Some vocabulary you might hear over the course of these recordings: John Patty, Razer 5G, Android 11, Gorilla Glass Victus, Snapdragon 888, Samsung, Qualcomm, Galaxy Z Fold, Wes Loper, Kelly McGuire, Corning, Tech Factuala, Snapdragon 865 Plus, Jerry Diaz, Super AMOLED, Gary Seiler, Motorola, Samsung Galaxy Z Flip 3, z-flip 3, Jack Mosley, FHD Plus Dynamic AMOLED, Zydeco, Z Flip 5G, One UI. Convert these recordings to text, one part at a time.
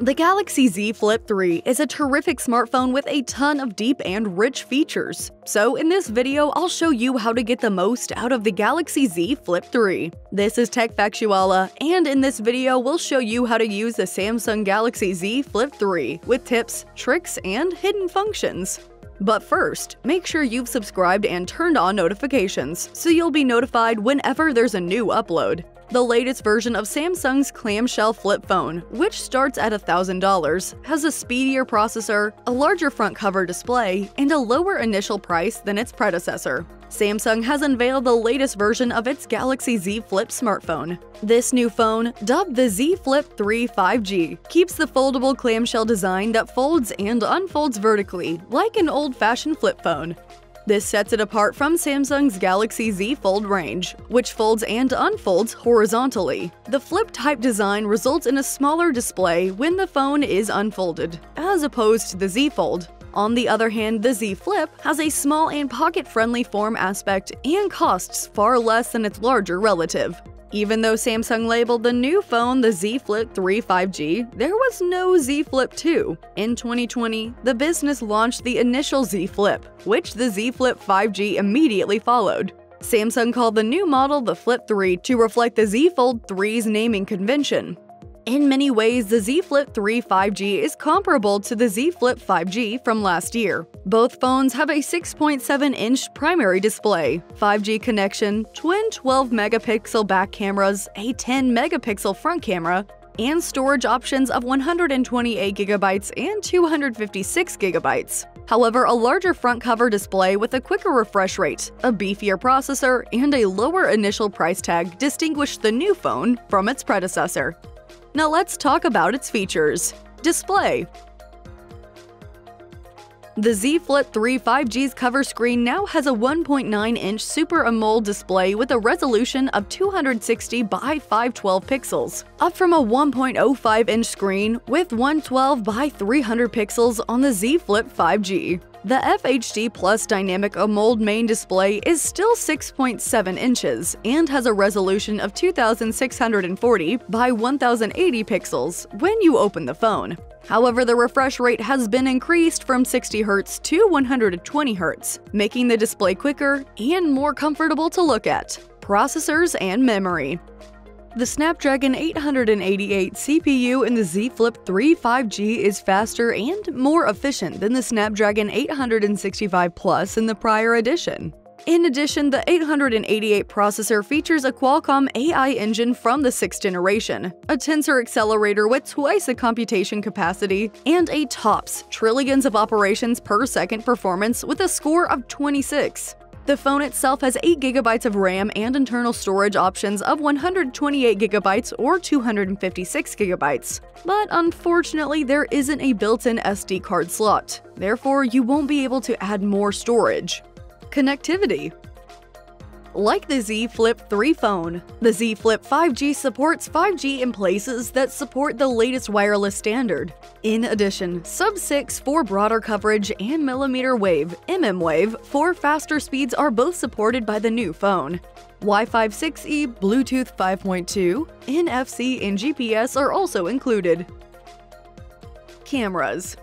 The Galaxy Z Flip 3 is a terrific smartphone with a ton of deep and rich features. So in this video, I'll show you how to get the most out of the Galaxy Z Flip 3. This is Tech Factuala, and in this video, we'll show you how to use the Samsung Galaxy Z Flip 3 with tips, tricks, and hidden functions. But first, make sure you've subscribed and turned on notifications so you'll be notified whenever there's a new upload. The latest version of Samsung's clamshell flip phone, which starts at $1,000, has a speedier processor, a larger front cover display, and a lower initial price than its predecessor. Samsung has unveiled the latest version of its Galaxy Z Flip smartphone. This new phone, dubbed the Z Flip 3 5G, keeps the foldable clamshell design that folds and unfolds vertically, like an old-fashioned flip phone. This sets it apart from Samsung's Galaxy Z Fold range, which folds and unfolds horizontally. The flip-type design results in a smaller display when the phone is unfolded, as opposed to the Z Fold. On the other hand, the Z Flip has a small and pocket-friendly form aspect and costs far less than its larger relative. Even though Samsung labeled the new phone the Z Flip 3 5G, there was no Z Flip 2. In 2020, the business launched the initial Z Flip, which the Z Flip 5G immediately followed. Samsung called the new model the Flip 3 to reflect the Z Fold 3's naming convention. In many ways, the Z Flip 3 5G is comparable to the Z Flip 5G from last year. Both phones have a 6.7-inch primary display, 5G connection, twin 12-megapixel back cameras, a 10-megapixel front camera, and storage options of 128GB and 256GB. However, a larger front cover display with a quicker refresh rate, a beefier processor, and a lower initial price tag distinguish the new phone from its predecessor. Now let's talk about its features. Display. The Z Flip 3 5G's cover screen now has a 1.9-inch Super AMOLED display with a resolution of 260 by 512 pixels, up from a 1.05-inch screen with 112 by 300 pixels on the Z Flip 5G. The FHD Plus Dynamic AMOLED main display is still 6.7 inches and has a resolution of 2640 by 1080 pixels when you open the phone. However, the refresh rate has been increased from 60Hz to 120Hz, making the display quicker and more comfortable to look at. Processors and memory. The Snapdragon 888 CPU in the Z Flip 3 5G is faster and more efficient than the Snapdragon 865 Plus in the prior edition. In addition, the 888 processor features a Qualcomm AI engine from the 6th generation, a tensor accelerator with twice the computation capacity, and a tops trillions of operations per second performance with a score of 26. The phone itself has 8GB of RAM and internal storage options of 128GB or 256GB, but unfortunately there isn't a built-in SD card slot, therefore you won't be able to add more storage. Connectivity. Like the Z Flip 3 phone, the Z Flip 5G supports 5G in places that support the latest wireless standard. In addition, Sub-6 for broader coverage and millimeter wave (mmWave) for faster speeds are both supported by the new phone. Wi-Fi 6E, Bluetooth 5.2, NFC, and GPS are also included. Cameras.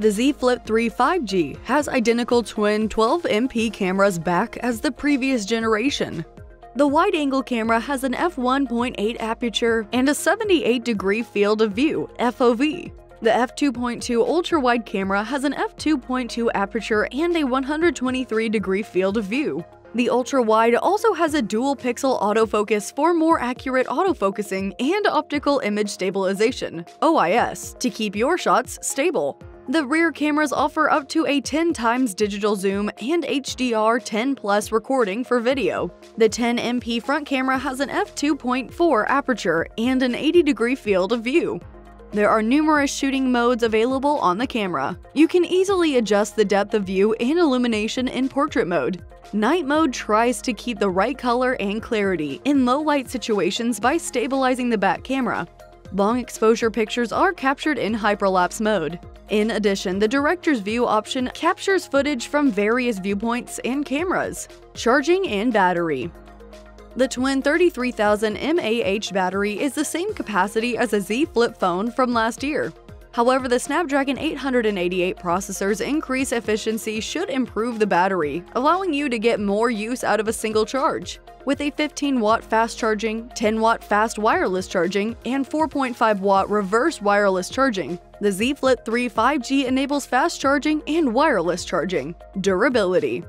The Z Flip 3 5G has identical twin 12MP cameras back as the previous generation. The wide-angle camera has an f1.8 aperture and a 78-degree field of view (FOV). The f2.2 ultra-wide camera has an f2.2 aperture and a 123-degree field of view. The ultra-wide also has a dual-pixel autofocus for more accurate autofocusing and optical image stabilization (OIS) to keep your shots stable. The rear cameras offer up to a 10 times digital zoom and HDR 10+ recording for video. The 10MP front camera has an f2.4 aperture and an 80-degree field of view. There are numerous shooting modes available on the camera. You can easily adjust the depth of view and illumination in portrait mode. Night mode tries to keep the right color and clarity in low-light situations by stabilizing the back camera. Long exposure pictures are captured in hyperlapse mode. In addition, the director's view option captures footage from various viewpoints and cameras. Charging and battery. The twin 33,000 mAh battery is the same capacity as a Z Flip phone from last year. However, the Snapdragon 888 processor's increased efficiency should improve the battery, allowing you to get more use out of a single charge. With a 15-watt fast charging, 10-watt fast wireless charging, and 4.5-watt reverse wireless charging, the Z Flip 3 5G enables fast charging and wireless charging. Durability.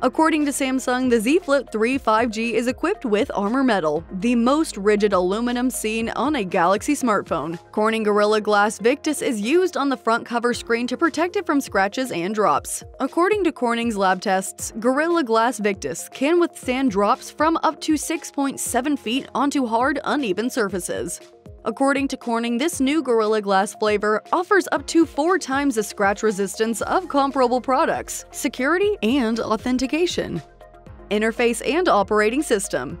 According to Samsung, the Z Flip 3 5G is equipped with Armor Metal, the most rigid aluminum seen on a Galaxy smartphone. Corning Gorilla Glass Victus is used on the front cover screen to protect it from scratches and drops. According to Corning's lab tests, Gorilla Glass Victus can withstand drops from up to 6.7 feet onto hard, uneven surfaces. According to Corning, this new Gorilla Glass flavor offers up to 4 times the scratch resistance of comparable products, security and authentication. Interface and operating system.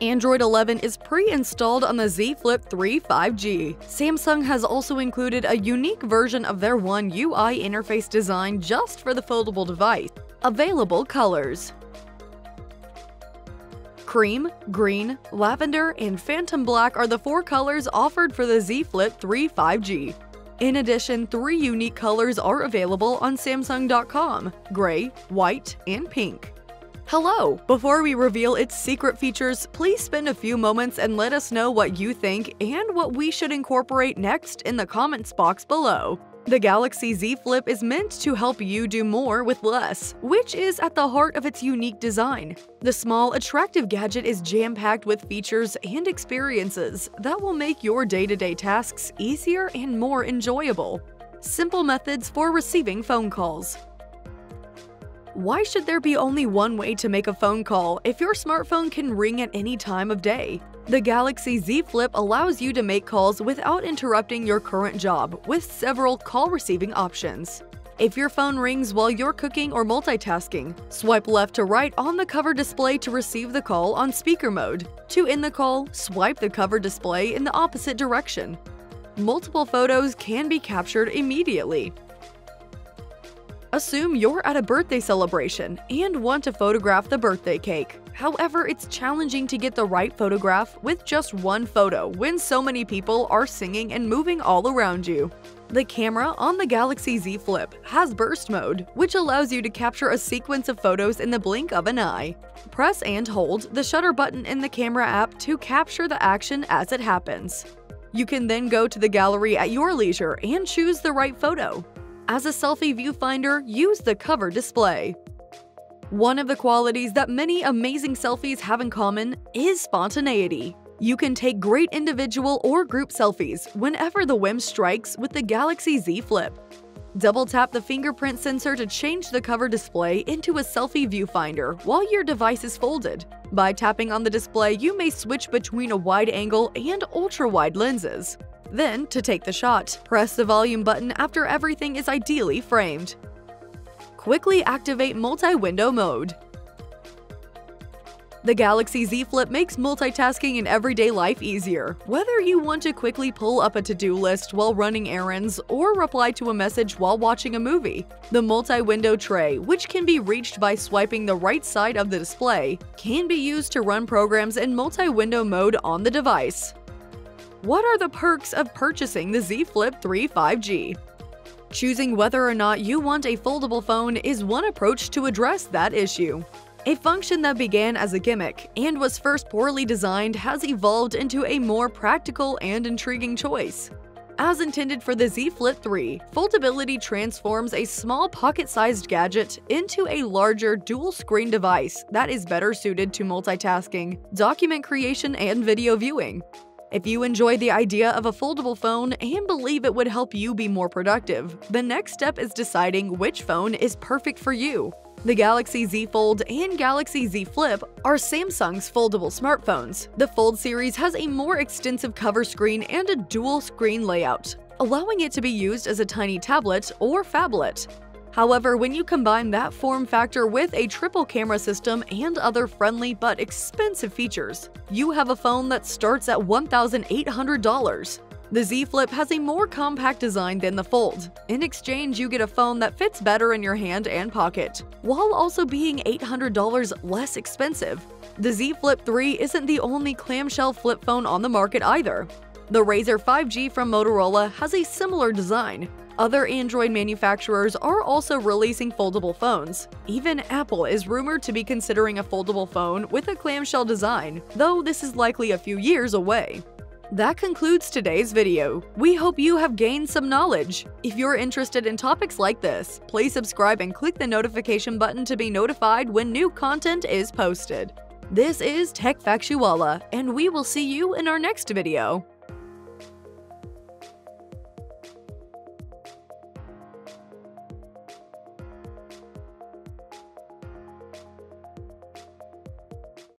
Android 11 is pre-installed on the Z Flip 3 5G. Samsung has also included a unique version of their One UI interface design just for the foldable device. Available colors: cream, green, lavender, and phantom black are the 4 colors offered for the Z Flip 3 5G. In addition, 3 unique colors are available on Samsung.com: gray, white, and pink. Hello! Before we reveal its secret features, please spend a few moments and let us know what you think and what we should incorporate next in the comments box below. The Galaxy Z Flip is meant to help you do more with less, which is at the heart of its unique design. The small, attractive gadget is jam-packed with features and experiences that will make your day-to-day tasks easier and more enjoyable. Simple methods for receiving phone calls. Why should there be only one way to make a phone call if your smartphone can ring at any time of day? The Galaxy Z Flip allows you to make calls without interrupting your current job with several call receiving options. If your phone rings while you're cooking or multitasking, swipe left to right on the cover display to receive the call on speaker mode. To end the call, swipe the cover display in the opposite direction. Multiple photos can be captured immediately. Assume you're at a birthday celebration and want to photograph the birthday cake. However, it's challenging to get the right photograph with just 1 photo when so many people are singing and moving all around you. The camera on the Galaxy Z Flip has burst mode, which allows you to capture a sequence of photos in the blink of an eye. Press and hold the shutter button in the camera app to capture the action as it happens. You can then go to the gallery at your leisure and choose the right photo. As a selfie viewfinder, use the cover display. One of the qualities that many amazing selfies have in common is spontaneity. You can take great individual or group selfies whenever the whim strikes with the Galaxy Z Flip. Double tap the fingerprint sensor to change the cover display into a selfie viewfinder while your device is folded. By tapping on the display, you may switch between a wide angle and ultra-wide lenses. Then, to take the shot, press the volume button after everything is ideally framed. Quickly activate multi-window mode. The Galaxy Z Flip makes multitasking in everyday life easier. Whether you want to quickly pull up a to-do list while running errands or reply to a message while watching a movie, the multi-window tray, which can be reached by swiping the right side of the display, can be used to run programs in multi-window mode on the device. What are the perks of purchasing the Z Flip 3 5G? Choosing whether or not you want a foldable phone is one approach to address that issue. A function that began as a gimmick and was first poorly designed has evolved into a more practical and intriguing choice. As intended for the Z Flip 3, foldability transforms a small pocket-sized gadget into a larger dual-screen device that is better suited to multitasking, document creation, and video viewing. If you enjoy the idea of a foldable phone and believe it would help you be more productive, the next step is deciding which phone is perfect for you. The Galaxy Z Fold and Galaxy Z Flip are Samsung's foldable smartphones. The Fold series has a more extensive cover screen and a dual screen layout, allowing it to be used as a tiny tablet or phablet. However, when you combine that form factor with a triple camera system and other friendly but expensive features, you have a phone that starts at $1,800. The Z Flip has a more compact design than the Fold. In exchange, you get a phone that fits better in your hand and pocket, while also being $800 less expensive. The Z Flip 3 isn't the only clamshell flip phone on the market either. The Razer 5G from Motorola has a similar design. Other Android manufacturers are also releasing foldable phones. Even Apple is rumored to be considering a foldable phone with a clamshell design, though this is likely a few years away. That concludes today's video. We hope you have gained some knowledge. If you're interested in topics like this, please subscribe and click the notification button to be notified when new content is posted. This is Tech Factuala, and we will see you in our next video.